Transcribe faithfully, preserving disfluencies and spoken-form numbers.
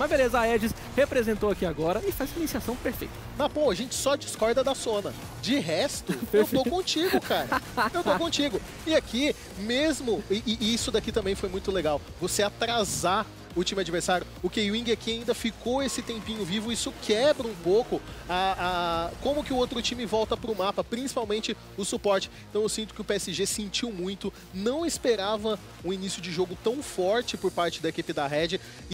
Mas beleza, a Edges representou aqui agora e faz uma iniciação perfeita. Mas pô, a gente só discorda da Sona. De resto, eu tô contigo, cara. Eu tô contigo. E aqui, mesmo... E, e isso daqui também foi muito legal. Você atrasar o time adversário. O K-Wing aqui ainda ficou esse tempinho vivo. Isso quebra um pouco a, a como que o outro time volta pro mapa, principalmente o suporte. Então eu sinto que o P S G sentiu muito. Não esperava um início de jogo tão forte por parte da equipe da Red.